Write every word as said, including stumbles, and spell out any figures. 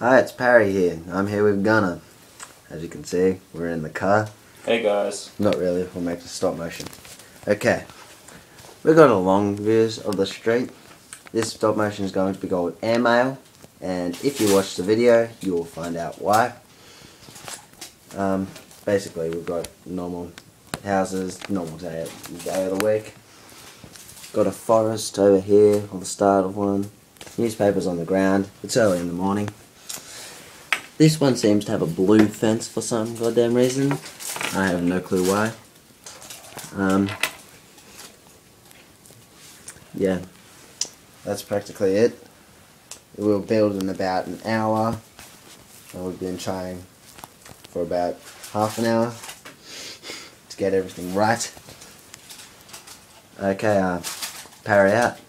Hi, it's Parry here. I'm here with Gunner. As you can see, we're in the car. Hey guys. Not really, we'll make the stop motion. Okay, we've got a long views of the street. This stop motion is going to be called Air Mail, and if you watch the video, you will find out why. Um, basically, we've got normal houses, normal day, day of the week. Got a forest over here, or the start of one. Newspapers on the ground. It's early in the morning. This one seems to have a blue fence for some goddamn reason. I have no clue why. Um, yeah, that's practically it. We'll build in about an hour, and we've been trying for about half an hour to get everything right. Okay, uh, Parry out.